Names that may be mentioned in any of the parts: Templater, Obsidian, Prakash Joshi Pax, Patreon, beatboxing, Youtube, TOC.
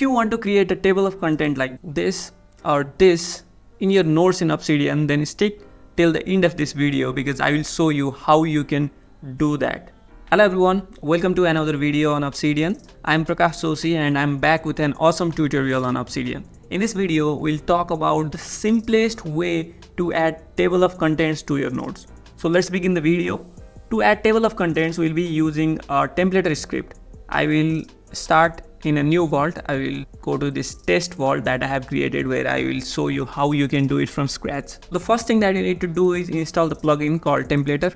if you want to create a table of content like this or this in your notes in Obsidian, then stick till the end of this video because I will show you how you can do that. Hello everyone, welcome to another video on Obsidian. I'm Prakash Joshi and I'm back with an awesome tutorial on Obsidian. In this video, we'll talk about the simplest way to add table of contents to your notes. So let's begin the video. To add table of contents, we'll be using a Templater script. I will start in a new vault. I will go to this test vault that I have created where I will show you how you can do it from scratch. The first thing that you need to do is install the plugin called Templater.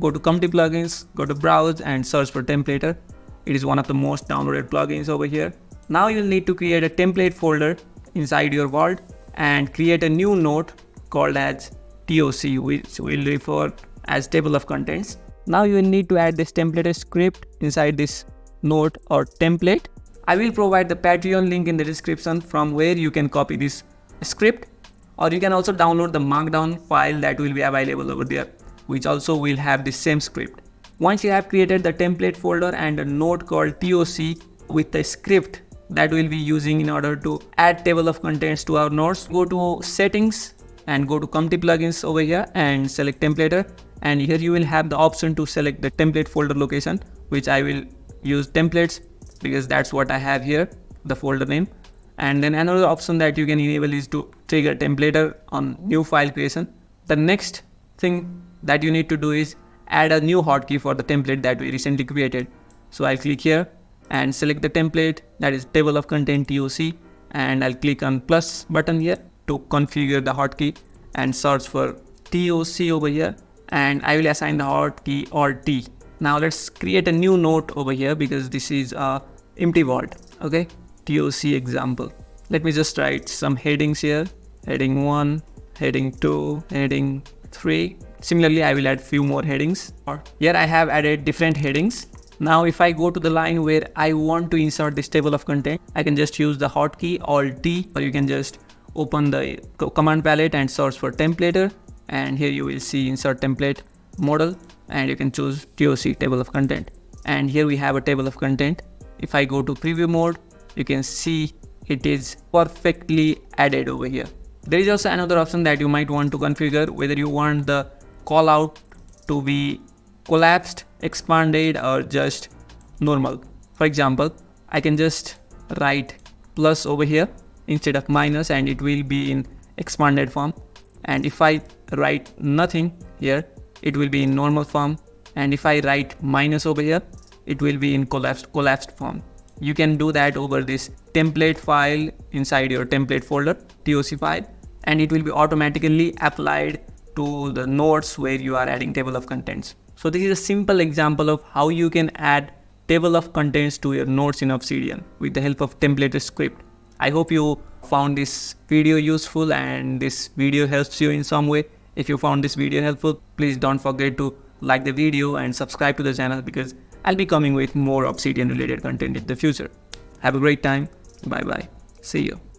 Go to Community Plugins, go to Browse and search for Templater. It is one of the most downloaded plugins over here. Now you'll need to create a template folder inside your vault and create a new note called as TOC, which we'll refer as table of contents. Now you will need to add this Templater script inside this note or template. I will provide the Patreon link in the description from where you can copy this script, or you can also download the markdown file that will be available over there, which also will have the same script. Once you have created the template folder and a note called TOC with the script that we'll be using in order to add table of contents to our notes, go to settings and go to Community Plugins over here and select Templater, and here you will have the option to select the template folder location, which I will use templates because that's what I have here, the folder name. And then another option that you can enable is to trigger Templater on new file creation. The next thing that you need to do is add a new hotkey for the template that we recently created. So I'll click here and select the template that is table of content TOC, and I'll click on plus button here to configure the hotkey and search for TOC over here, and I will assign the hotkey Alt T. Now let's create a new note over here because this is a empty vault. Okay, TOC example. Let me just write some headings here. Heading 1, heading 2, heading 3. Similarly, I will add few more headings. Here I have added different headings. Now if I go to the line where I want to insert this table of content, I can just use the hotkey Alt T, or you can just open the command palette and search for Templater, and here you will see insert template model, and you can choose TOC table of content, and here we have a table of content. If I go to preview mode, you can see it is perfectly added over here. There is also another option that you might want to configure, whether you want the callout to be collapsed, expanded, or just normal. For example, I can just write plus over here instead of minus, and it will be in expanded form. And if I write nothing here, it will be in normal form. And if I write minus over here, it will be in collapsed form. You can do that over this template file inside your template folder, TOC file, and it will be automatically applied to the notes where you are adding table of contents. So this is a simple example of how you can add table of contents to your notes in Obsidian with the help of Templater script. I hope you found this video useful and this video helps you in some way. If you found this video helpful, please don't forget to like the video and subscribe to the channel because I'll be coming with more Obsidian related content in the future. Have a great time. Bye bye. See you.